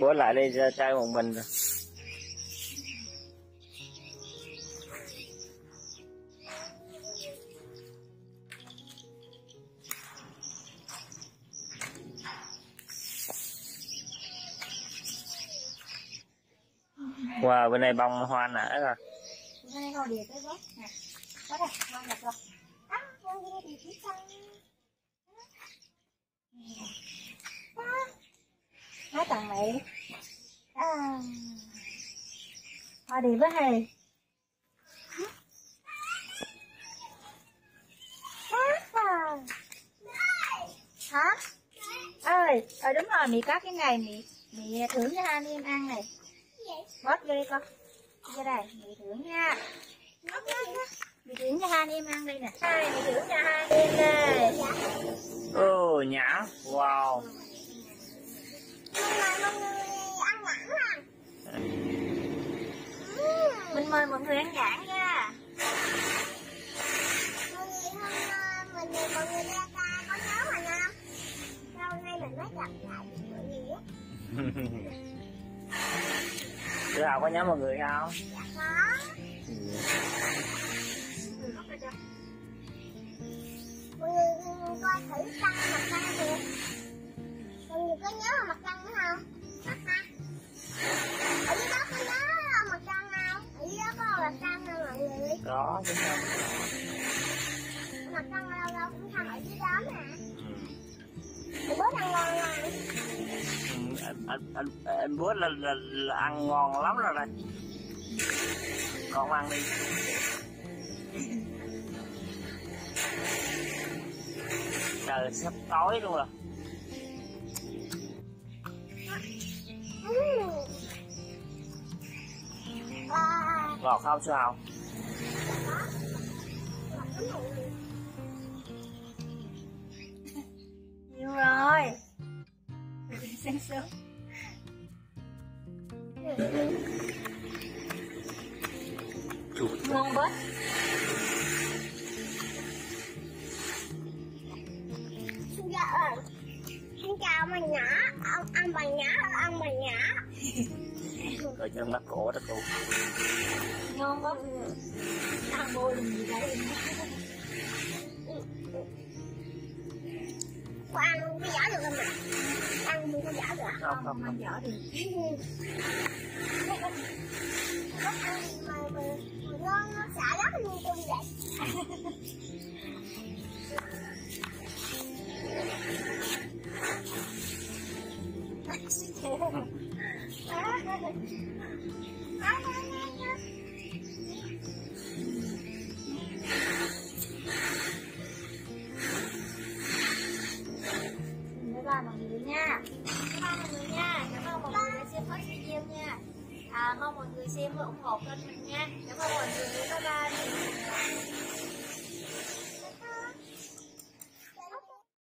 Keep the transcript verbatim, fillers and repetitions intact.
Bữa lại đi trai một mình rồi. Wow, bên này bông hoa nở rồi. Nói tặng mày à, hoa đi với hay hả ơi ơi đúng rồi, mì có cái này mì mì thưởng cho anh em ăn này, bót vô đi con, vô đây mì thưởng nha, mì thưởng cho anh em ăn đây nè, đây mì thưởng cho anh em đây. Ừ nhã, wow. Mình mời mọi người ăn nhãn nha. Mình mời mọi người ra ta có nhớ mà nha. Sau nay mình mới gặp lại mọi người á. Bữa nào có nhớ mọi người không? Dạ có. Mọi người coi thử căng mặt căng kìa. Mọi người có nhớ mặt căng nữa không? Mặt căng. Ở dưới đó có nhớ mặt căng không? Ở dưới đó có mặt căng không mọi người? Có, đúng không? Mặt căng đâu đâu cũng thằng ở dưới đó nè. Bớt ăn ngon rồi. Anh, anh, anh bớt là, là, là ăn ngon lắm rồi đây. Con ăn đi. Trời sắp tối luôn rồi. Ngọt không sao? Nhiều rồi. Sáng sớm. Ngon bớt. Dạ. Xin chào bà nhã, ông ăn bà nhã, ăn bà nhã. Rồi chân mắt cổ đó cô. Ngon quá. Ăn bôi làm gì đấy. Cô ăn luôn cái giỏ được không ạ? Ăn luôn cái giỏ được không? Không, không, không giỏ được. Nó ăn mà mà ngon nó xả lắm như tôi vậy. Bye bye mọi người nha. Bye bye mọi người nha. Cảm ơn mọi người đã xem hết video nha. À, mong mọi người xem và ủng hộ kênh mình nha. Cảm ơn mọi người. Bye bye.